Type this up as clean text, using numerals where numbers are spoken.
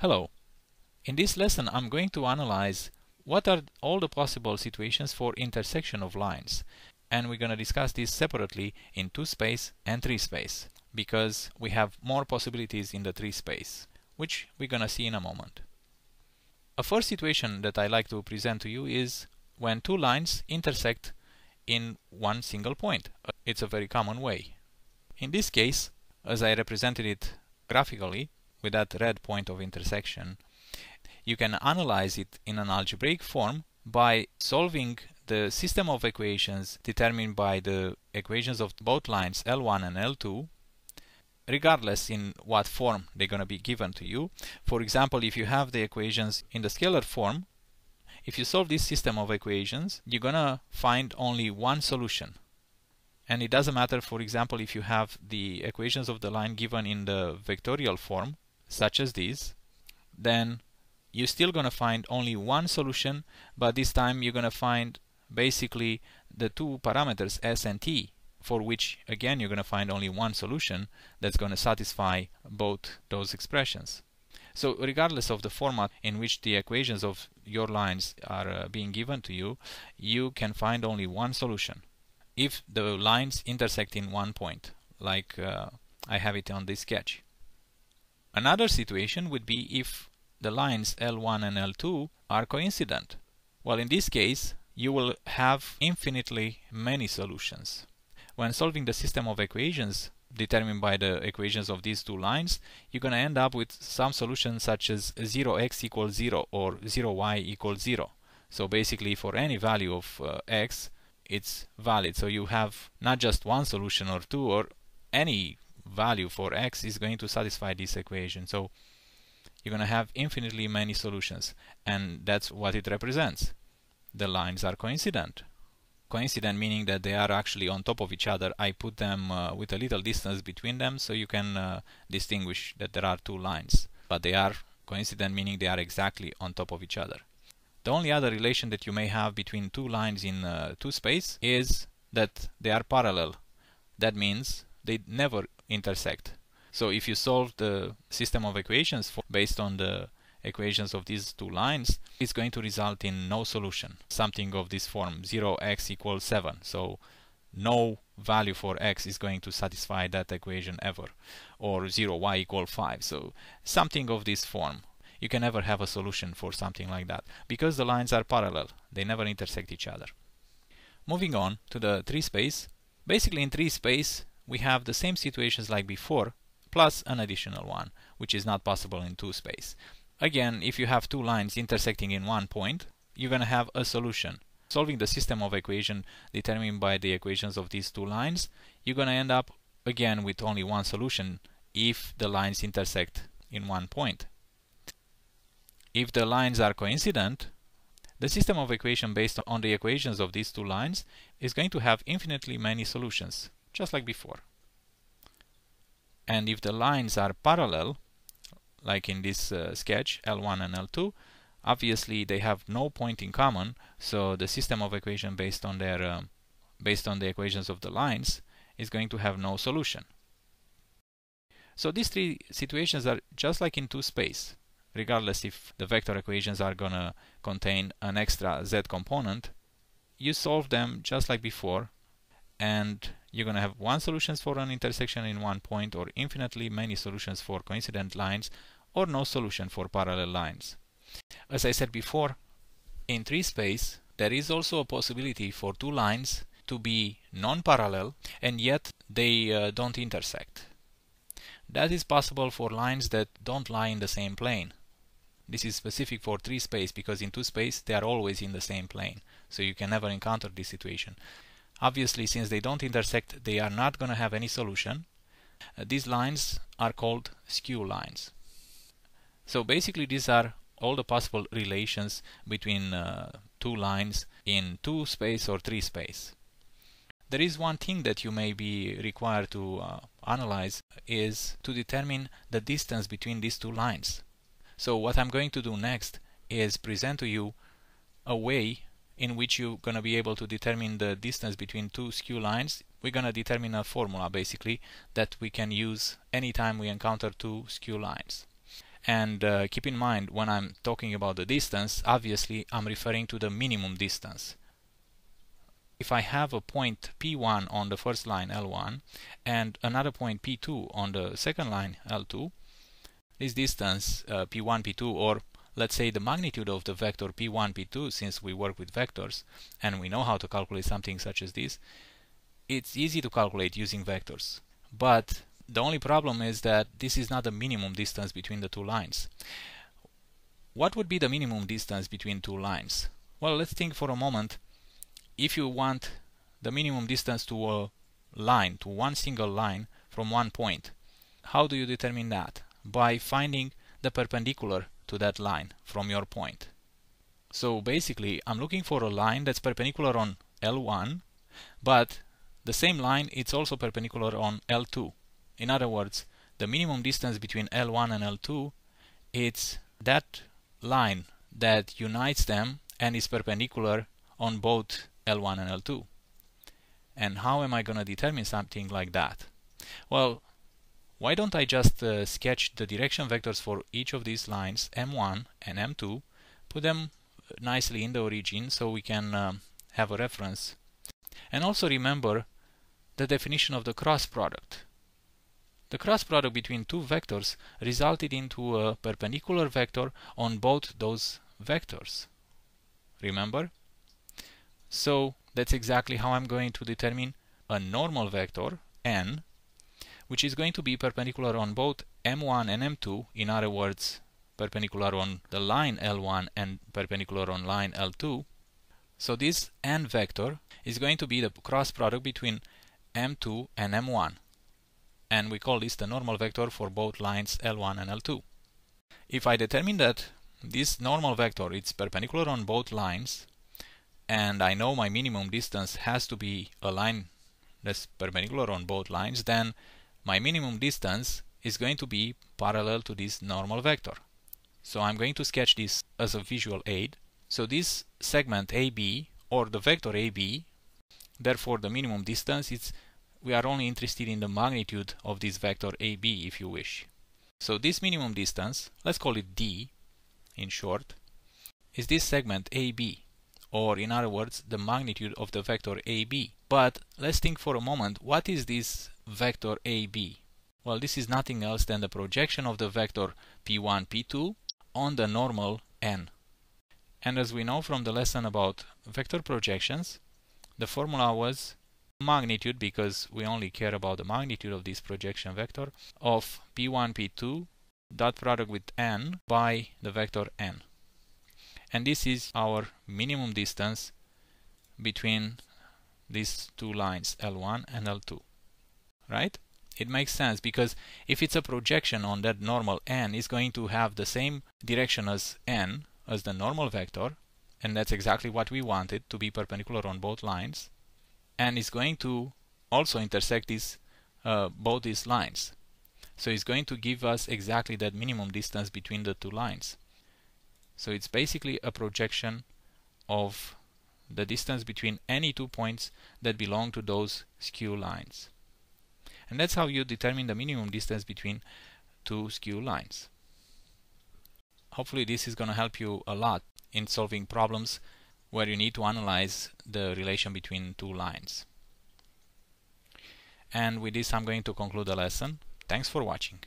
Hello. In this lesson I'm going to analyze what are all the possible situations for intersection of lines, and we're going to discuss this separately in 2 space and 3 space because we have more possibilities in the 3 space, which we're going to see in a moment. A first situation that I like to present to you is when two lines intersect in one single point. It's a very common way. In this case, as I represented it graphically, with that red point of intersection, you can analyze it in an algebraic form by solving the system of equations determined by the equations of both lines L1 and L2, regardless in what form they're going to be given to you. For example, if you have the equations in the scalar form, if you solve this system of equations, you're going to find only one solution. And it doesn't matter, for example, if you have the equations of the line given in the vectorial form, such as these, then you're still going to find only one solution, but this time you're going to find basically the two parameters S and T, for which again you're going to find only one solution that's going to satisfy both those expressions. So regardless of the format in which the equations of your lines are being given to you, you can find only one solution if the lines intersect in one point, like I have it on this sketch. Another situation would be if the lines L1 and L2 are coincident. Well, in this case, you will have infinitely many solutions. When solving the system of equations determined by the equations of these two lines, you're going to end up with some solutions such as 0x equals 0 or 0y equals 0. So basically for any value of x, it's valid. So you have not just one solution or two, or any value for x is going to satisfy this equation. So you're going to have infinitely many solutions, and that's what it represents. The lines are coincident. Coincident meaning that they are actually on top of each other. I put them with a little distance between them so you can distinguish that there are two lines. But they are coincident meaning they are exactly on top of each other. The only other relation that you may have between two lines in 2 space is that they are parallel. That means they never intersect. So if you solve the system of equations based on the equations of these two lines, it's going to result in no solution, something of this form, 0x equals 7. So no value for x is going to satisfy that equation ever, or 0y equals 5. So something of this form. You can never have a solution for something like that because the lines are parallel. They never intersect each other. Moving on to the 3 space. Basically in 3 space we have the same situations like before plus an additional one, which is not possible in 2 space. Again, if you have two lines intersecting in one point, you're going to have a solution. Solving the system of equation determined by the equations of these two lines, you're going to end up again with only one solution if the lines intersect in one point. If the lines are coincident, the system of equation based on the equations of these two lines is going to have infinitely many solutions, just like before. And if the lines are parallel, like in this sketch, L1 and L2, obviously they have no point in common, so the system of equation based on the equations of the lines is going to have no solution. So these three situations are just like in 2 space. Regardless if the vector equations are going to contain an extra z component, you solve them just like before, and you're going to have one solution for an intersection in one point, or infinitely many solutions for coincident lines, or no solution for parallel lines. As I said before, in 3 space, there is also a possibility for two lines to be non-parallel, and yet they don't intersect. That is possible for lines that don't lie in the same plane. This is specific for 3 space because in 2 space they are always in the same plane, so you can never encounter this situation. Obviously, since they don't intersect, they are not going to have any solution. These lines are called skew lines. So basically these are all the possible relations between two lines in 2 space or 3 space. There is one thing that you may be required to analyze, is to determine the distance between these two lines. So what I'm going to do next is present to you a way in which you're going to be able to determine the distance between two skew lines. We're going to determine a formula basically that we can use anytime we encounter two skew lines. And keep in mind, when I'm talking about the distance, obviously I'm referring to the minimum distance. If I have a point P1 on the first line L1 and another point P2 on the second line L2, this distance P1, P2, or let's say the magnitude of the vector P1, P2, since we work with vectors and we know how to calculate something such as this, it's easy to calculate using vectors. But the only problem is that this is not the minimum distance between the two lines. What would be the minimum distance between two lines? Well, let's think for a moment. If you want the minimum distance to a line, to one single line from one point, how do you determine that? By finding the perpendicular to that line from your point. So basically I'm looking for a line that's perpendicular on L1, but the same line it's also perpendicular on L2. In other words, the minimum distance between L1 and L2, it's that line that unites them and is perpendicular on both L1 and L2. And how am I going to determine something like that? Well, why don't I just sketch the direction vectors for each of these lines, M1 and M2, put them nicely in the origin so we can have a reference. And also remember the definition of the cross product. The cross product between two vectors resulted into a perpendicular vector on both those vectors. Remember? So that's exactly how I'm going to determine a normal vector, n, which is going to be perpendicular on both M1 and M2, in other words, perpendicular on the line L1 and perpendicular on line L2. So this n vector is going to be the cross product between M2 and M1. And we call this the normal vector for both lines L1 and L2. If I determine that this normal vector is perpendicular on both lines, and I know my minimum distance has to be a line that's perpendicular on both lines, then my minimum distance is going to be parallel to this normal vector. So I'm going to sketch this as a visual aid. So this segment AB, or the vector AB, therefore the minimum distance, we are only interested in the magnitude of this vector AB, if you wish. So this minimum distance, let's call it D in short, is this segment AB, or in other words, the magnitude of the vector AB. But let's think for a moment, what is this vector AB? Well, this is nothing else than the projection of the vector P1, P2 on the normal n. And as we know from the lesson about vector projections, the formula was magnitude, because we only care about the magnitude of this projection vector, of P1, P2 dot product with n by the vector n. And this is our minimum distance between these two lines L1 and L2. Right? It makes sense, because if it's a projection on that normal n, it's going to have the same direction as n, as the normal vector, and that's exactly what we wanted, to be perpendicular on both lines, and it's going to also intersect this, both these lines. So it's going to give us exactly that minimum distance between the two lines. So it's basically a projection of the distance between any two points that belong to those skew lines. And that's how you determine the minimum distance between two skew lines. Hopefully this is going to help you a lot in solving problems where you need to analyze the relation between two lines. And with this I'm going to conclude the lesson. Thanks for watching.